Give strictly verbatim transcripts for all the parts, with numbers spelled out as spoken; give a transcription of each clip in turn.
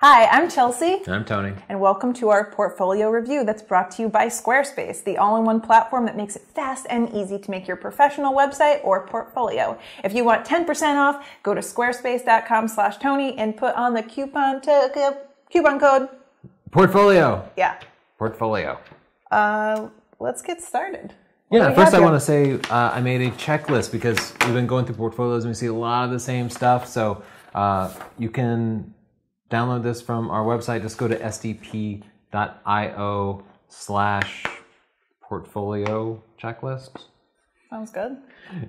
Hi, I'm Chelsea. And I'm Tony. And welcome to our portfolio review that's brought to you by Squarespace, the all-in-one platform that makes it fast and easy to make your professional website or portfolio. If you want ten percent off, go to squarespace dot com slash Tony and put on the coupon, coupon code. Portfolio. Yeah. Portfolio. Uh, let's get started. What yeah, first I want to say uh, I made a checklist because we've been going through portfolios and we see a lot of the same stuff. So uh, you can download this from our website. Just go to s d p dot i o slash portfolio checklist. Sounds good.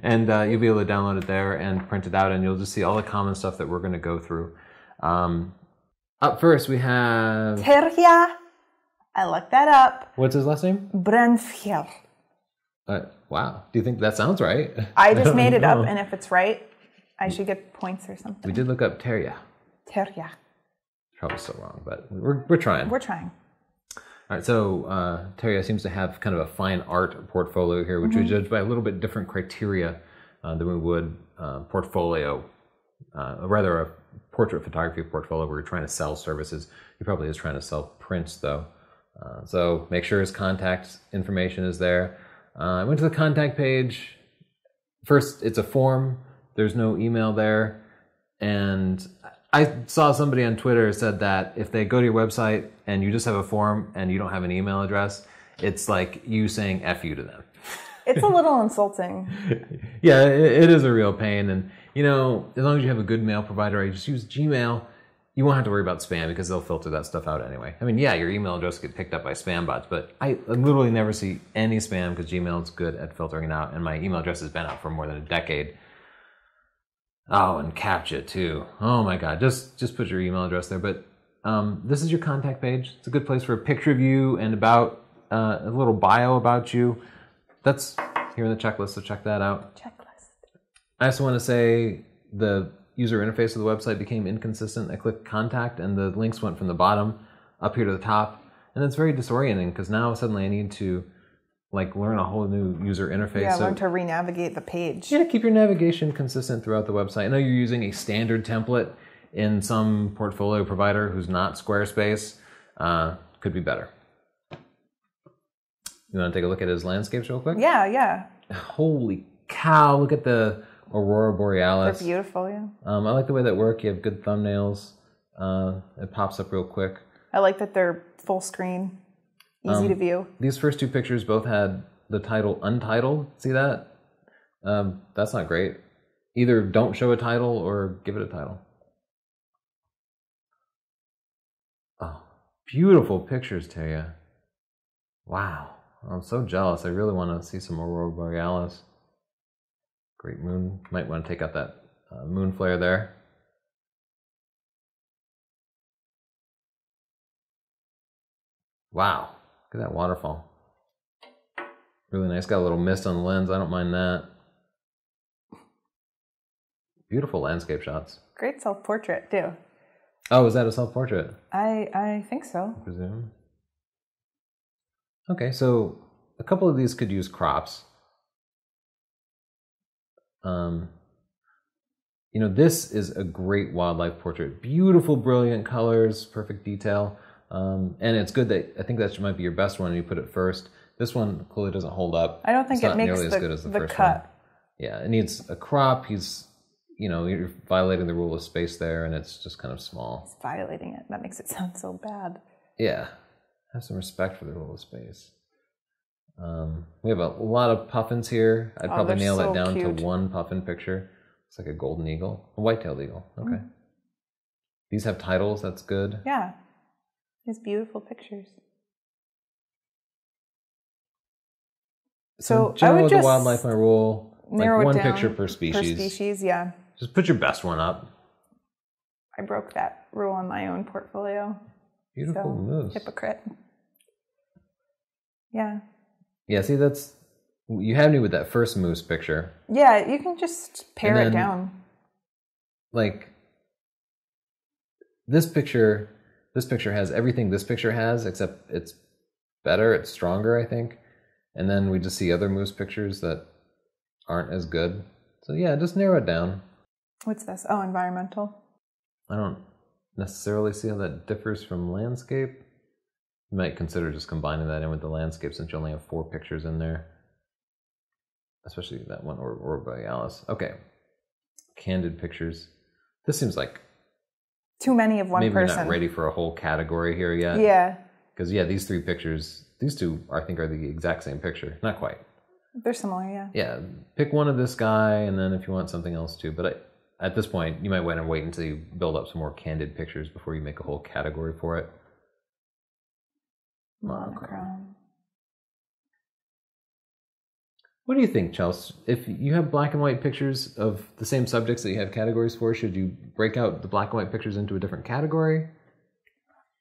And uh, you'll be able to download it there and print it out, and you'll just see all the common stuff that we're going to go through. Um, up first, we have Terje. I looked that up. What's his last name? Brenfjell. Uh, wow. Do you think that sounds right? I just I made it know. up, and if it's right, I should get points or something. We did look up Terje. Terje. Probably still wrong, but we're, we're trying. We're trying. All right, so uh, Terje seems to have kind of a fine art portfolio here, which mm-hmm. we judge by a little bit different criteria uh, than we would uh, portfolio, uh, rather a portrait photography portfolio where you're trying to sell services. He probably is trying to sell prints, though. Uh, so make sure his contact information is there. Uh, I went to the contact page. First, it's a form. There's no email there, and I saw somebody on Twitter said that if they go to your website and you just have a form and you don't have an email address, it's like you saying F you to them. It's a little insulting. Yeah, it is a real pain. And, you know, as long as you have a good mail provider, I just use Gmail, you won't have to worry about spam because they'll filter that stuff out anyway. I mean, yeah, your email address gets picked up by spam bots, but I literally never see any spam because Gmail's good at filtering it out. And my email address has been out for more than a decade. Oh, and CAPTCHA too. Oh my God, just just put your email address there. But um, this is your contact page. It's a good place for a picture of you and about uh, a little bio about you. That's here in the checklist, so check that out. Checklist. I also want to say the user interface of the website became inconsistent. I clicked contact and the links went from the bottom up here to the top. And it's very disorienting because now suddenly I need to like learn a whole new user interface. Yeah, so, learn to re-navigate the page. Yeah, keep your navigation consistent throughout the website. I know you're using a standard template in some portfolio provider who's not Squarespace. Uh, could be better. You want to take a look at his landscapes real quick? Yeah, yeah. Holy cow, look at the Aurora Borealis. They're beautiful, yeah. Um, I like the way that work. You have good thumbnails. Uh, it pops up real quick. I like that they're full screen. Easy um, to view. These first two pictures both had the title untitled. See that? Um, that's not great. Either don't show a title or give it a title. Oh, beautiful pictures, Terje. Wow. I'm so jealous. I really want to see some Aurora Borealis. Great moon. Might want to take out that uh, moon flare there. Wow. Look at that waterfall. Really nice. Got a little mist on the lens. I don't mind that. Beautiful landscape shots. Great self-portrait, too. Oh, is that a self-portrait? I, I think so. I presume. Okay, so a couple of these could use crops. Um, you know, this is a great wildlife portrait. Beautiful, brilliant colors, perfect detail. Um, and it's good that I think that might be your best one. You put it first. This one clearly doesn't hold up. I don't think it makes the, as as the, the first cut. One. Yeah, it needs a crop. He's, you know, you're violating the rule of space there, and it's just kind of small. He's violating it. That makes it sound so bad. Yeah, have some respect for the rule of space. Um, we have a lot of puffins here. I'd oh, probably nail so that down cute. to one puffin picture. It's like a golden eagle, a white-tailed eagle. Okay. Mm. These have titles. That's good. Yeah. His beautiful pictures. So, so I would just the wildlife my rule, narrow like it one down picture per species. Per species, yeah. Just put your best one up. I broke that rule on my own portfolio. Beautiful so, moose. Hypocrite. Yeah. Yeah. See, that's you had me with that first moose picture. Yeah, you can just pare then, it down. Like this picture. This picture has everything this picture has, except it's better, it's stronger, I think. And then we just see other moose pictures that aren't as good. So yeah, just narrow it down. What's this? Oh, environmental. I don't necessarily see how that differs from landscape. You might consider just combining that in with the landscape since you only have four pictures in there. Especially that one or, or by Alice. Okay. Candid pictures. This seems like too many of one maybe person. Maybe not ready for a whole category here yet. Yeah. Because, yeah, these three pictures, these two, I think, are the exact same picture. Not quite. They're similar, yeah. Yeah. Pick one of this guy, and then if you want something else, too. But I, at this point, you might wait and wait until you build up some more candid pictures before you make a whole category for it. Monochrome. What do you think, Chelsea? If you have black and white pictures of the same subjects that you have categories for, should you break out the black and white pictures into a different category?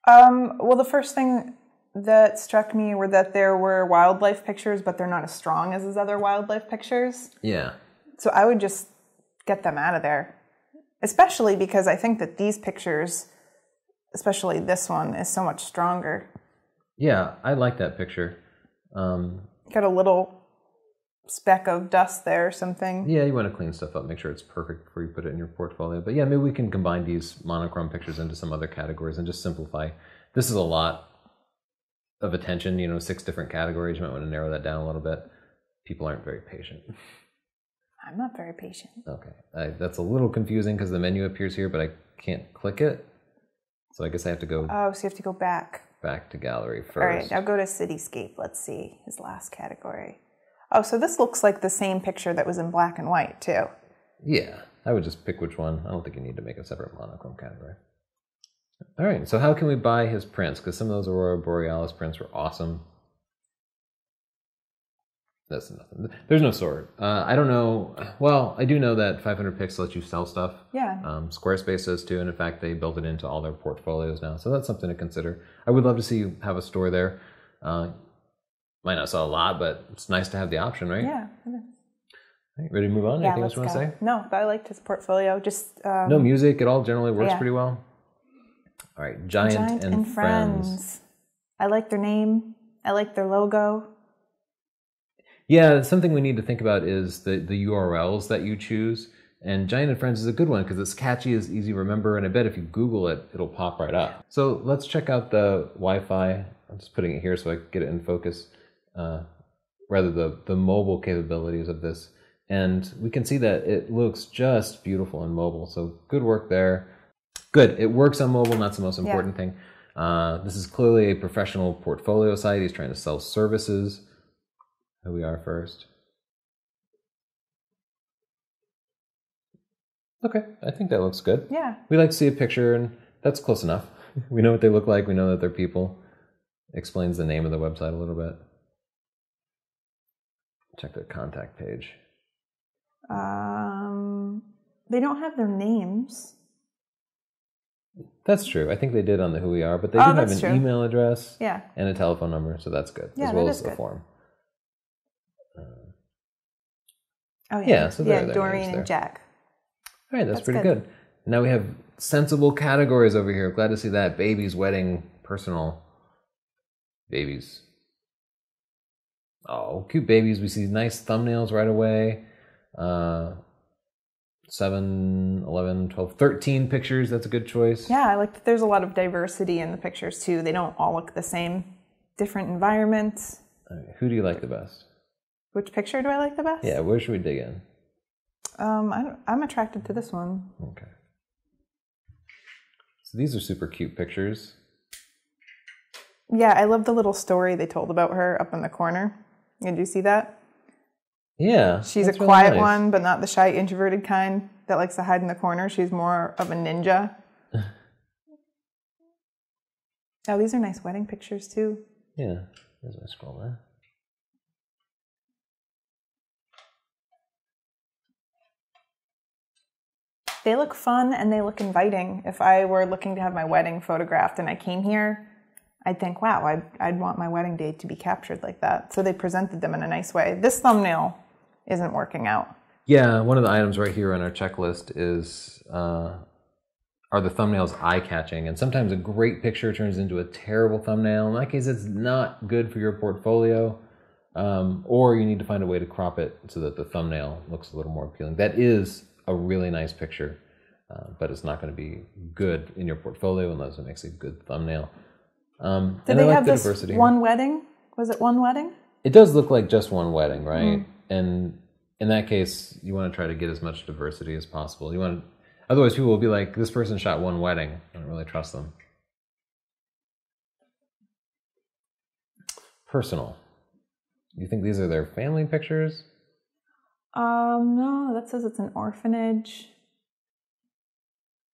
Um, well, the first thing that struck me were that there were wildlife pictures, but they're not as strong as his other wildlife pictures. Yeah. So I would just get them out of there, especially because I think that these pictures, especially this one, is so much stronger. Yeah, I like that picture. Um, Got a little speck of dust there or something. Yeah, you want to clean stuff up, make sure it's perfect before you put it in your portfolio. But yeah, maybe we can combine these monochrome pictures into some other categories and just simplify. This is a lot of attention, you know, six different categories. You might want to narrow that down a little bit. People aren't very patient. I'm not very patient. Okay. I, that's a little confusing because the menu appears here, but I can't click it. So I guess I have to go... Oh, so you have to go back. Back to gallery first. All right, now go to cityscape. Let's see his last category. Oh, so this looks like the same picture that was in black and white, too. Yeah, I would just pick which one. I don't think you need to make a separate monochrome category. All right, so how can we buy his prints? Because some of those Aurora Borealis prints were awesome. That's nothing. There's no sort. Uh, I don't know. Well, I do know that five hundred pics lets you sell stuff. Yeah. Um, Squarespace does, too, and in fact, they built it into all their portfolios now. So that's something to consider. I would love to see you have a store there. Uh, Might not sell a lot, but it's nice to have the option, right? Yeah. Right, ready to move on? Yeah, anything else you want to say? No, but I liked his portfolio. Just um, no music at all. Generally works yeah. pretty well. All right, Giant, Giant and, and Friends. Friends. I like their name. I like their logo. Yeah, something we need to think about is the the U R Ls that you choose. And Giant and Friends is a good one because it's catchy, it's easy to remember, and I bet if you Google it, it'll pop right up. So let's check out the Wi-Fi. I'm just putting it here so I can get it in focus. Uh, rather the, the mobile capabilities of this. And we can see that it looks just beautiful in mobile. So good work there. Good. It works on mobile. That's the most important yeah. thing. Uh, this is clearly a professional portfolio site. He's trying to sell services. Here we are first. Okay. I think that looks good. Yeah. We like to see a picture, and that's close enough. We know what they look like. We know that they're people. Explains the name of the website a little bit. Check their contact page. Um, they don't have their names. That's true. I think they did on the Who We Are, but they oh, do have an true. email address yeah. and a telephone number, so that's good, yeah, as well as the form. Uh, oh, yeah. Yeah, so yeah, Doreen and Jack. All right, that's, that's pretty good. good. Now we have sensible categories over here. Glad to see that. Babies, wedding, personal. Babies. Oh, cute babies. We see nice thumbnails right away. Uh, seven, eleven, twelve, thirteen pictures. That's a good choice. Yeah, I like that there's a lot of diversity in the pictures, too. They don't all look the same. Different environments. All right, who do you like the best? Which picture do I like the best? Yeah, where should we dig in? Um, I don't, I'm attracted to this one. Okay. So these are super cute pictures. Yeah, I love the little story they told about her up in the corner. Did you see that? Yeah. She's a quiet really nice. one, but not the shy, introverted kind that likes to hide in the corner. She's more of a ninja. Oh, these are nice wedding pictures, too. Yeah. There's my scroll there. They look fun and they look inviting. If I were looking to have my wedding photographed and I came here, I'd think, wow, I'd, I'd want my wedding day to be captured like that. So they presented them in a nice way. This thumbnail isn't working out. Yeah, one of the items right here on our checklist is, uh, are the thumbnails eye-catching? And sometimes a great picture turns into a terrible thumbnail. In that case, it's not good for your portfolio. Um, or you need to find a way to crop it so that the thumbnail looks a little more appealing. That is a really nice picture. uh, but it's not going to be good in your portfolio unless it makes a good thumbnail. Um, Did they like have the this diversity. One wedding? Was it one wedding? It does look like just one wedding, right? Mm. And in that case, you want to try to get as much diversity as possible. You want to, otherwise, people will be like, "This person shot one wedding. I don't really trust them." Personal. You think these are their family pictures? Um, no, that says it's an orphanage.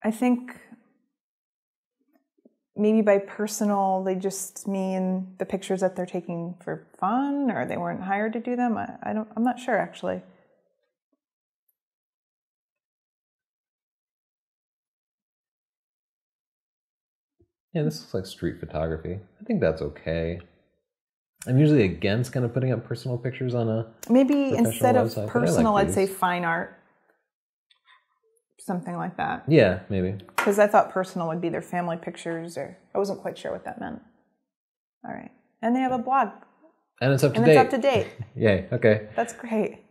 I think maybe by personal, they just mean the pictures that they're taking for fun, or they weren't hired to do them. I, I don't. I'm not sure actually. Yeah, this looks like street photography. I think that's okay. I'm usually against kind of putting up personal pictures on a maybe instead of website, personal, like I'd say fine art, something like that. Yeah, maybe. Because I thought personal would be their family pictures, or I wasn't quite sure what that meant. All right, and they have a blog, and it's up to and date. And it's up to date. Yay! Okay, that's great.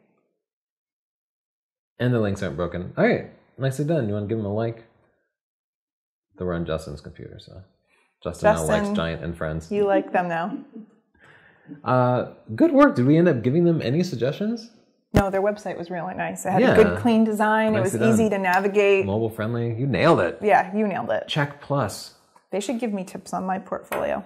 And the links aren't broken. All right, nicely done. You want to give them a like? They're on Justin's computer, so Justin, Justin now likes Giant and Friends. You like them now. Uh, good work. Did we end up giving them any suggestions? No, their website was really nice. It had yeah. a good, clean design. Nice it was easy to navigate. Mobile friendly. You nailed it. Yeah, you nailed it. Check plus. They should give me tips on my portfolio.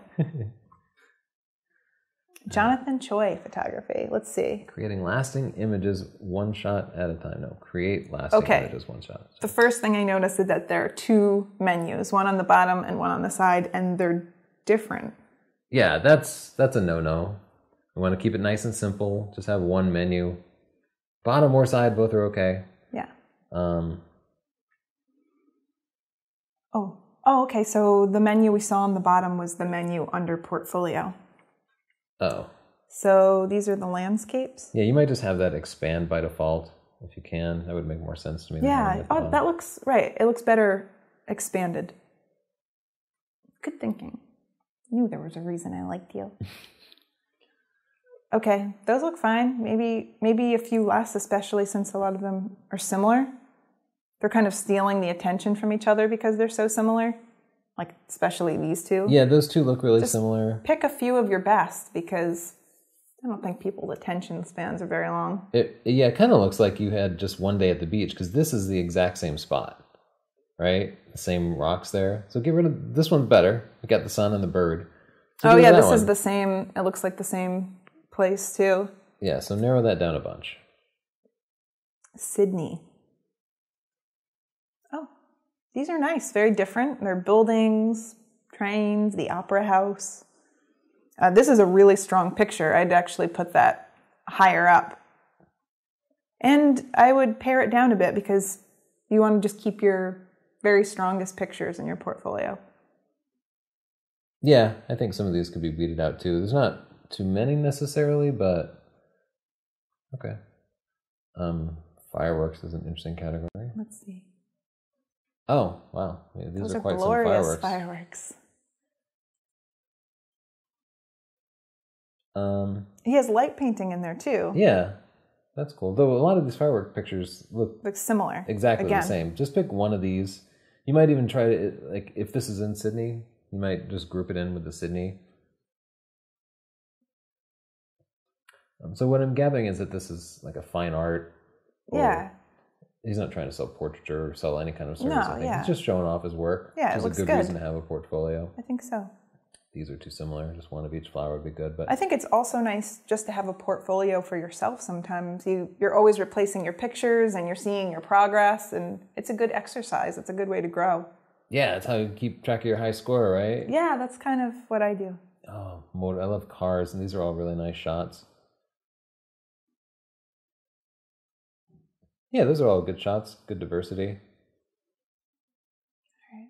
Jonathan Choi photography. Let's see. Creating lasting images one shot at a time. No, create lasting okay. images one shot. The first thing I noticed is that there are two menus, one on the bottom and one on the side, and they're different. Yeah, that's that's a no-no. We want to keep it nice and simple. Just have one menu. Bottom or side, both are okay. Yeah. Um, oh, oh, okay. So the menu we saw on the bottom was the menu under portfolio. Oh. So these are the landscapes? Yeah, you might just have that expand by default if you can. That would make more sense to me. Yeah, oh, that looks, right. It looks better expanded. Good thinking. Knew there was a reason I liked you. Okay, those look fine. Maybe maybe a few less, especially since a lot of them are similar. They're kind of stealing the attention from each other because they're so similar. Like, especially these two. Yeah, those two look really Just similar. Pick a few of your best because I don't think people's attention spans are very long. It, yeah, it kind of looks like you had just one day at the beach because this is the exact same spot. Right? The same rocks there. So get rid of this one better. We got the sun and the bird. So oh yeah, this one. Is the same. It looks like the same place too. Yeah, so narrow that down a bunch. Sydney. Oh, these are nice. Very different. They're buildings, trains, the opera house. Uh, this is a really strong picture. I'd actually put that higher up. And I would pare it down a bit because you want to just keep your very strongest pictures in your portfolio. Yeah, I think some of these could be weeded out too. There's not too many necessarily, but okay. Um, fireworks is an interesting category. Let's see. Oh, wow. Yeah, these Those are, are quite some fireworks. fireworks. Um, he has light painting in there too. Yeah. That's cool. Though a lot of these firework pictures look, look similar. Exactly Again. the same. Just pick one of these. You might even try to, like, if this is in Sydney, you might just group it in with the Sydney. Um, so what I'm gathering is that this is like a fine art. Yeah. He's not trying to sell portraiture or sell any kind of service. No, I think. Yeah. He's just showing off his work. Yeah, it looks good. It's a good reason to have a portfolio. I think so. These are too similar. Just one of each flower would be good. But I think it's also nice just to have a portfolio for yourself sometimes. You, you're always replacing your pictures and you're seeing your progress. And it's a good exercise. It's a good way to grow. Yeah, that's how you keep track of your high score, right? Yeah, that's kind of what I do. Oh, motor, I love cars. And these are all really nice shots. Yeah, those are all good shots. Good diversity. All right.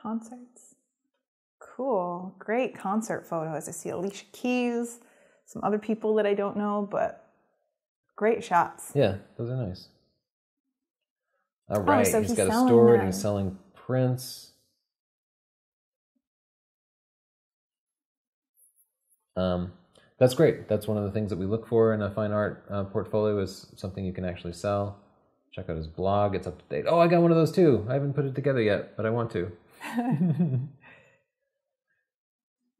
Concerts. Cool. Great concert photos. I see Alicia Keys, some other people that I don't know, but great shots. Yeah, those are nice. All right, oh, so he's, he's got a store and he's selling prints. Um, that's great. That's one of the things that we look for in a fine art uh, portfolio is something you can actually sell. Check out his blog. It's up to date. Oh, I got one of those too. I haven't put it together yet, but I want to.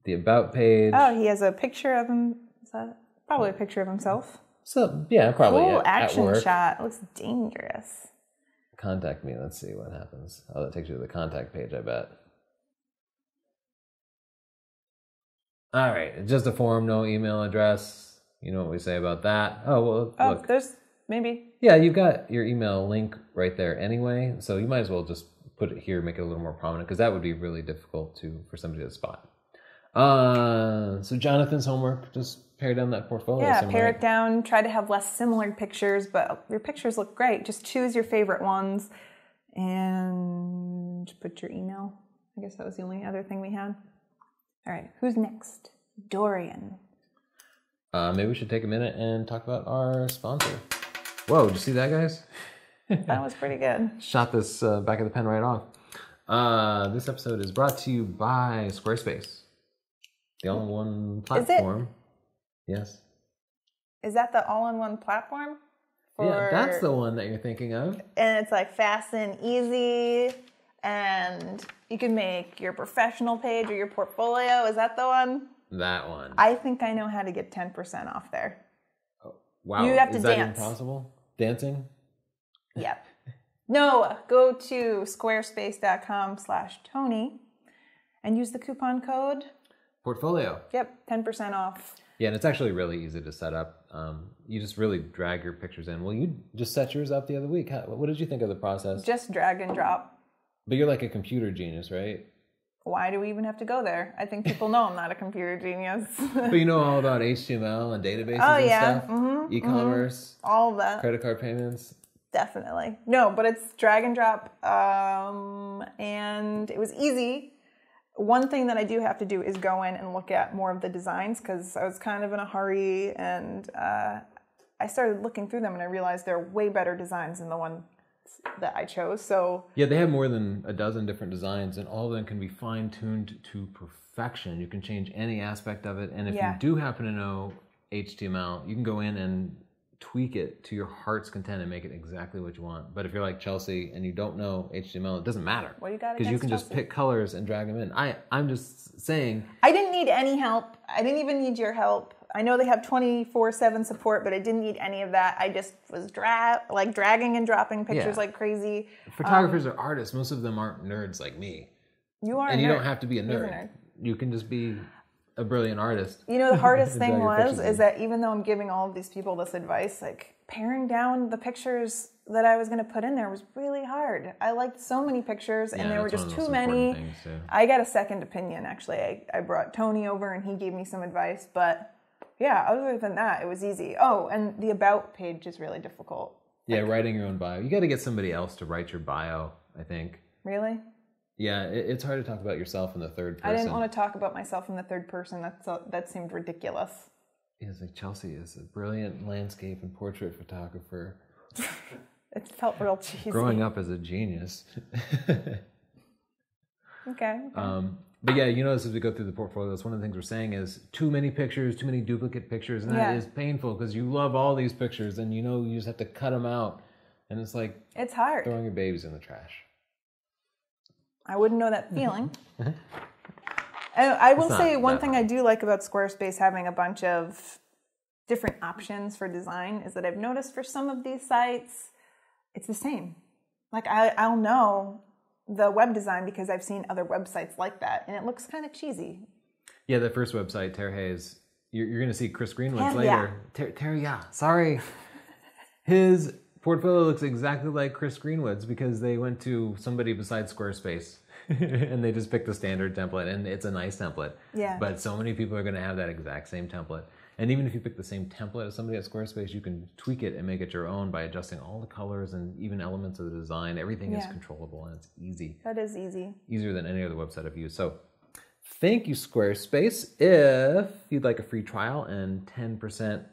The About page. Oh, he has a picture of him. Is that probably a picture of himself? So yeah, probably. Cool at, action at shot. It looks dangerous. Contact me. Let's see what happens. Oh, that takes you to the contact page, I bet. All right, just a form, no email address. You know what we say about that. Oh, well, oh, look. There's maybe. Yeah, you've got your email link right there anyway, so you might as well just put it here, make it a little more prominent, because that would be really difficult to for somebody to spot. Uh, so Jonathan's homework, just pare down that portfolio. Yeah, somewhere. Pare it down. Try to have less similar pictures, but your pictures look great. Just choose your favorite ones and put your email. I guess that was the only other thing we had. All right, who's next? Dorian. Uh, maybe we should take a minute and talk about our sponsor. Whoa, did you see that, guys? That was pretty good. Shot this uh, back of the pen right off. Uh, this episode is brought to you by Squarespace, the all-in-one platform. Is it? Yes. Is that the all-in-one platform? For... Yeah, that's the one that you're thinking of. And it's like fast and easy. And you can make your professional page or your portfolio. Is that the one? That one. I think I know how to get ten percent off there. Oh, wow. You have to dance. Is that even possible? Dancing? Yeah. No, go to squarespace.com slash Tony and use the coupon code. Portfolio. Yep, ten percent off. Yeah, and it's actually really easy to set up. Um, you just really drag your pictures in. Well, you just set yours up the other week. How, what did you think of the process? Just drag and drop. But you're like a computer genius, right? Why do we even have to go there? I think people know I'm not a computer genius. But you know all about H T M L and databases oh, and yeah. stuff? Mm-hmm, e-commerce. Mm-hmm. All of that. Credit card payments. Definitely. No, but it's drag and drop. Um, and it was easy. One thing that I do have to do is go in and look at more of the designs because I was kind of in a hurry. And uh, I started looking through them and I realized there are way better designs than the one that I chose. So yeah, they have more than a dozen different designs and all of them can be fine-tuned to perfection. You can change any aspect of it, and if yeah. you do happen to know H T M L, you can go in and tweak it to your heart's content and make it exactly what you want. But if you're like Chelsea and you don't know H T M L, it doesn't matter. What do you got against Chelsea? Because you can just pick colors and drag them in. I, I'm just saying. I didn't need any help. I didn't even need your help. I know they have twenty-four seven support, but I didn't need any of that. I just was dra like dragging and dropping pictures yeah. like crazy. Photographers um, are artists. Most of them aren't nerds like me. You are and a nerd. You don't have to be a nerd. a nerd. You can just be a brilliant artist. You know, the hardest thing was is in. that even though I'm giving all of these people this advice, like paring down the pictures that I was going to put in there was really hard. I liked so many pictures, and yeah, there were just too many. Things, yeah. I got a second opinion, actually. I, I brought Tony over, and he gave me some advice, but... Yeah, other than that, it was easy. Oh, and the About page is really difficult. Yeah, like, writing your own bio. You got to get somebody else to write your bio, I think. Really? Yeah, it, it's hard to talk about yourself in the third person. I didn't want to talk about myself in the third person. That's, uh, that seemed ridiculous. Yeah, it's like Chelsea is a brilliant landscape and portrait photographer. It felt real cheesy. Growing up as a genius. okay, okay. Um, But yeah, you notice as we go through the portfolios, one of the things we're saying is too many pictures, too many duplicate pictures, and that yeah. is painful because you love all these pictures and you know you just have to cut them out, and it's like it's hard throwing your babies in the trash. I wouldn't know that feeling. And I will not, say one thing hard. I do like about Squarespace having a bunch of different options for design is that I've noticed for some of these sites, it's the same. Like I, I'll know the web design because I've seen other websites like that, and it looks kind of cheesy. Yeah, the first website, Terje's, you're, you're going to see Chris Greenwood later. Yeah. Terje, yeah, sorry. His portfolio looks exactly like Chris Greenwood's because they went to somebody besides Squarespace and they just picked the standard template, and it's a nice template. Yeah. But so many people are going to have that exact same template. And even if you pick the same template as somebody at Squarespace, you can tweak it and make it your own by adjusting all the colors and even elements of the design. Everything yeah. is controllable, and it's easy. That is easy. Easier than any other website I've used. So thank you, Squarespace. If you'd like a free trial and ten percent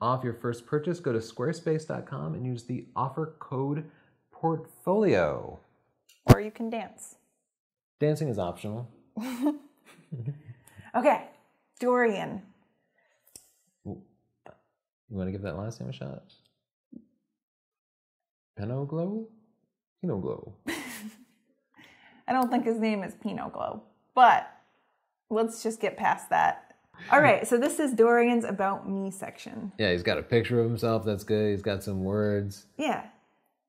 off your first purchase, go to squarespace dot com and use the offer code portfolio. Or you can dance. Dancing is optional. Okay, Dorian. You want to give that last name a shot? Pinot Glow? Pinot Glow. I don't think his name is Pinot Glow, but let's just get past that. All right, so this is Dorian's About Me section. Yeah, he's got a picture of himself. That's good. He's got some words. Yeah,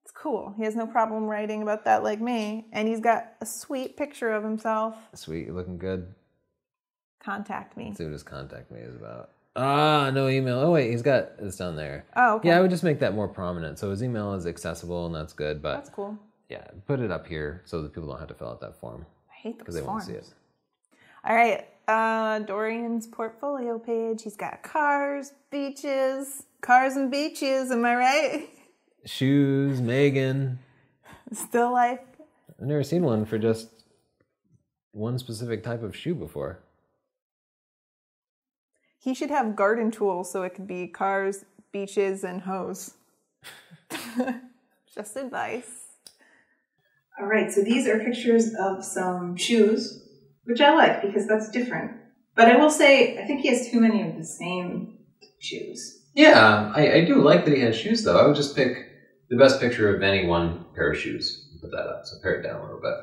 it's cool. He has no problem writing about that like me. And he's got a sweet picture of himself. Sweet, you're looking good. Contact me. Let's see what his contact me is about. Ah, no email. Oh, wait, he's got this down there. Oh, okay. Yeah, I would just make that more prominent. So his email is accessible, and that's good. But that's cool. Yeah, put it up here so that people don't have to fill out that form. I hate those forms. Because they won't see it. All right, uh, Dorian's portfolio page. He's got cars, beaches, cars and beaches, am I right? Shoes, Megan. Still life. I've never seen one for just one specific type of shoe before. He should have garden tools so it could be cars, beaches, and hose. Just advice. All right, so these are pictures of some shoes, which I like because that's different. But I will say, I think he has too many of the same shoes. Yeah, I, I do like that he has shoes, though. I would just pick the best picture of any one pair of shoes and put that up, so pare it down a little bit.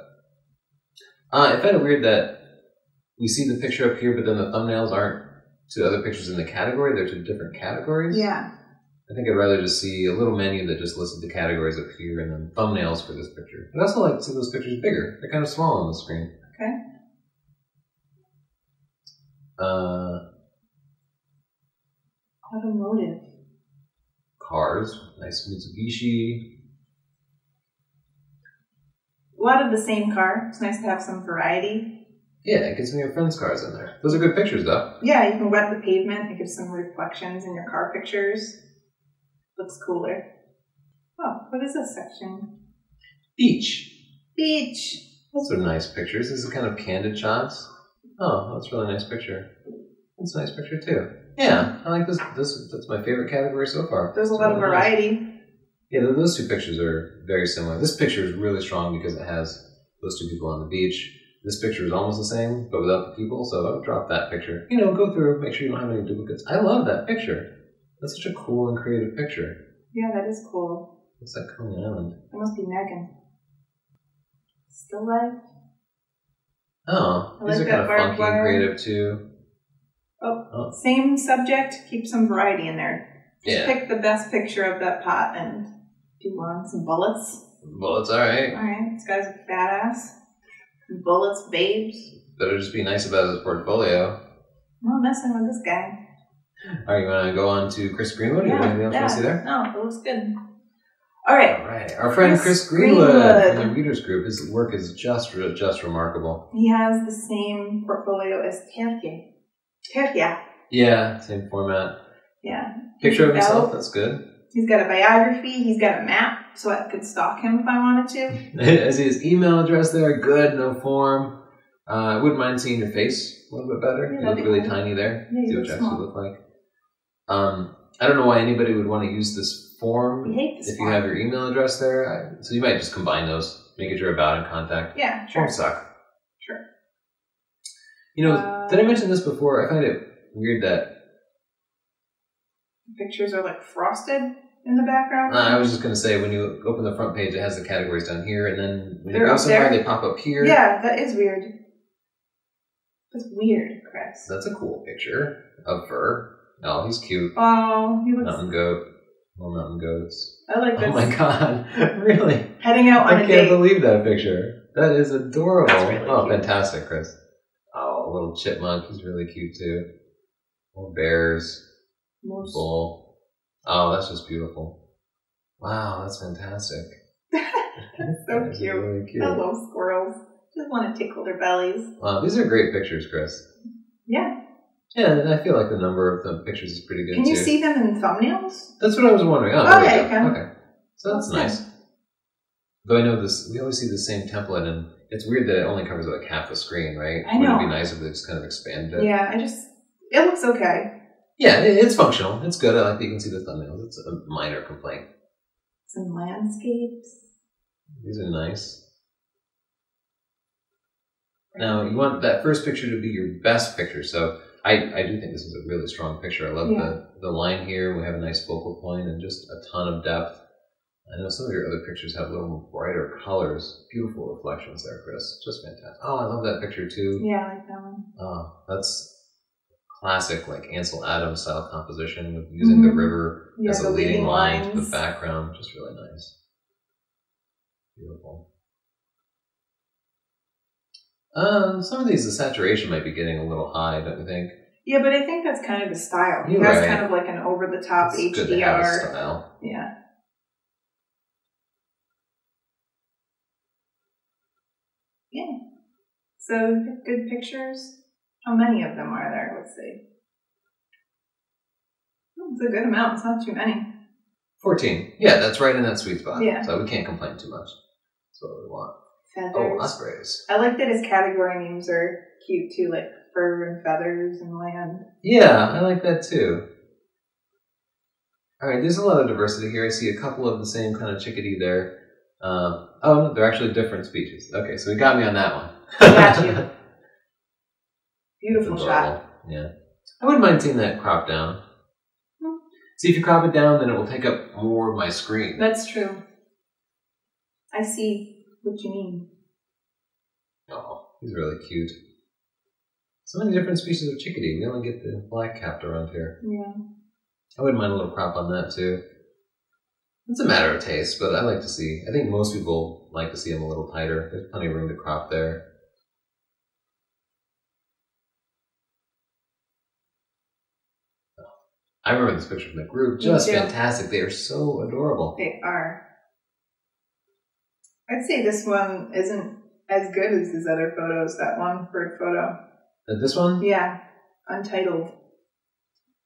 Uh, I find it weird that we see the picture up here, but then the thumbnails aren't to other pictures in the category. They're to different categories. Yeah. I think I'd rather just see a little menu that just listed the categories up here and then thumbnails for this picture. I'd also like to see those pictures bigger. They're kind of small on the screen. Okay. Uh, Automotive. Cars. Nice Mitsubishi. A lot of the same car. It's nice to have some variety. Yeah, it gets some of your friends' cars in there. Those are good pictures, though. Yeah, you can wet the pavement. It gives some reflections in your car pictures. Looks cooler. Oh, what is this section? Beach. Beach. Those are nice pictures. These are kind of candid shots. Oh, that's a really nice picture. That's a nice picture too. Yeah, I like this. This that's my favorite category so far. There's a lot of variety. Yeah, those two pictures are very similar. This picture is really strong because it has those two people on the beach. This picture is almost the same, but without the people, so I'll drop that picture. You know, go through, make sure you don't have any duplicates. I love that picture. That's such a cool and creative pure. Yeah, that is cool. What's that Coney Island? It must be Megan. Still life. Oh, I these like are that kind of funky and creative too. Oh, oh, same subject. Keep some variety in there. Just yeah. Pick the best picture of that pot and do you want some bullets? Bullets, all right. All right, this guy's a badass. Bullets, babes. Better just be nice about his portfolio. No messing with this guy. All right, you want to go on to Chris Greenwood? Yeah, you want anything else yeah. you want to see there? No, it looks good. All right. All right. Our friend Chris, Chris Greenwood, Greenwood in the Readers Group, his work is just just remarkable. He has the same portfolio as Terje. Terje. Yeah, same format. Yeah. Picture of himself, that's good. He's got a biography. He's got a map, so I could stalk him if I wanted to. I see his email address there. Good, no form. Uh, I wouldn't mind seeing your face a little bit better. Yeah, you look really tiny there. Yeah, see what you actually look like. Um, I don't know why anybody would want to use this form this if form. you have your email address there. I, so you might just combine those, make it your about and contact. Yeah, sure. Forms suck. Sure. You know, uh, did I mention this before? I find it weird that pictures are like frosted in the background. Uh, I was just going to say, when you open the front page, it has the categories down here, and then when They're you go somewhere, there. they pop up here. Yeah, that is weird. That's weird, Chris. That's a cool picture of fur. Oh, he's cute. Oh, he looks... Mountain goat. Well, mountain goats. I like this. Oh my god. Really? Heading out on I a date. I can't believe that picture. That is adorable. That's really oh, cute. Fantastic, Chris. Oh, a little chipmunk. He's really cute, too. More bears. Most. Bull. Oh, that's just beautiful. Wow, that's fantastic. That's so that cute. Really cute. I love squirrels. Just want to tickle their bellies. Wow, these are great pictures, Chris. Yeah. Yeah, and I feel like the number of the pictures is pretty good, too. Can you too. see them in thumbnails? That's what I was wondering. Oh, oh okay, okay. Okay. So that's, that's nice. nice. Though I know this, we always see the same template, and it's weird that it only covers like half the screen, right? I know. Wouldn't it be nice if they just kind of expanded it? Yeah, I just, it looks okay. Yeah, it, it's functional. It's good. I like that you can see the thumbnails. It's a minor complaint. Some landscapes. These are nice. Now, you want that first picture to be your best picture, so... I, I do think this is a really strong picture. I love yeah. the, the line here. We have a nice focal point and just a ton of depth. I know some of your other pictures have a little brighter colors. Beautiful reflections there, Chris. Just fantastic. Oh, I love that picture too. Yeah, I like that one. Oh, that's classic, like Ansel Adams style composition with using mm-hmm. the river yeah, as a leading line lines. to the background. Just really nice. Beautiful. Um, some of these, the saturation might be getting a little high, don't you think? Yeah, but I think that's kind of the style. You're that's right. kind of like an over-the-top H D R. Good to have a style. Yeah. Yeah. So, good pictures. How many of them are there? Let's see. Oh, it's a good amount. It's not too many. fourteen. Yeah, that's right in that sweet spot. Yeah. So we can't complain too much. That's what we want. Feathers. Oh, ospreys. I like that his category names are cute too, like fur and feathers and land. Yeah, I like that too. All right, there's a lot of diversity here. I see a couple of the same kind of chickadee there. Uh, oh, no, they're actually different species. Okay, so we got me on that one. I got you. Beautiful shot. Yeah. I wouldn't mind seeing that crop down. Hmm. See, if you crop it down, then it will take up more of my screen. That's true. I see what you mean. Oh, he's really cute. So many different species of chickadee. We only get the black-capped around here. Yeah. I wouldn't mind a little crop on that, too. It's a matter of taste, but I like to see. I think most people like to see them a little tighter. There's plenty of room to crop there. I remember this picture from the group. Just fantastic. They are so adorable. They are. I'd say this one isn't as good as his other photos, that one bird photo. And this one? Yeah. Untitled.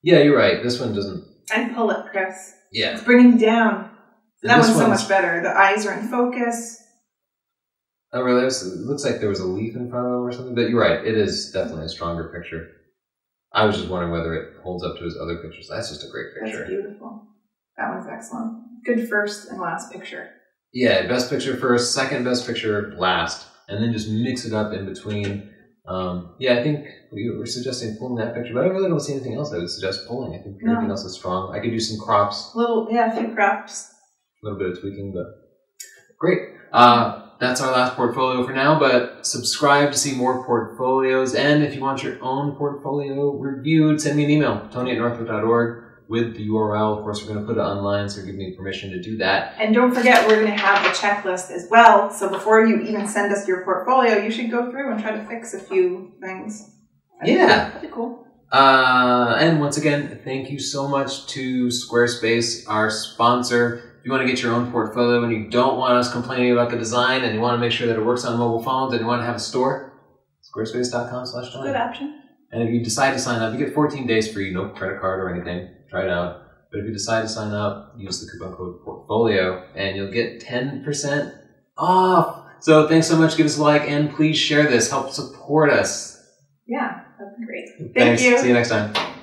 Yeah, you're right. This one doesn't... And pull it, Chris. Yeah. It's bringing down. And that one's, one's so much better. The eyes are in focus. Oh, really? It, was, it looks like there was a leaf in front of him or something. But you're right. It is definitely a stronger picture. I was just wondering whether it holds up to his other pictures. That's just a great picture. That's beautiful. That one's excellent. Good first and last picture. Yeah, best picture first, second best picture last, and then just mix it up in between. Um, yeah, I think we were suggesting pulling that picture, but I really don't see anything else I would suggest pulling. I think no. everything else is strong. I could do some crops. Little, yeah, a few crops. A little bit of tweaking, but great. Uh, That's our last portfolio for now, but subscribe to see more portfolios. And if you want your own portfolio reviewed, send me an email, tony at northrup dot org, with the U R L. Of course, we're going to put it online, so give me permission to do that. And don't forget, we're going to have the checklist as well. So before you even send us your portfolio, you should go through and try to fix a few things. That'd yeah. Pretty cool. Uh, and once again, thank you so much to Squarespace, our sponsor. If you want to get your own portfolio and you don't want us complaining about the design and you want to make sure that it works on mobile phones and you want to have a store, squarespace dot com slash Tony. Good option. And if you decide to sign up, you get fourteen days free, no credit card or anything. Try it out. But if you decide to sign up, use the coupon code portfolio and you'll get ten percent off. So thanks so much. Give us a like and please share this. Help support us. Yeah, that'd be great. Thank thanks. you. See you next time.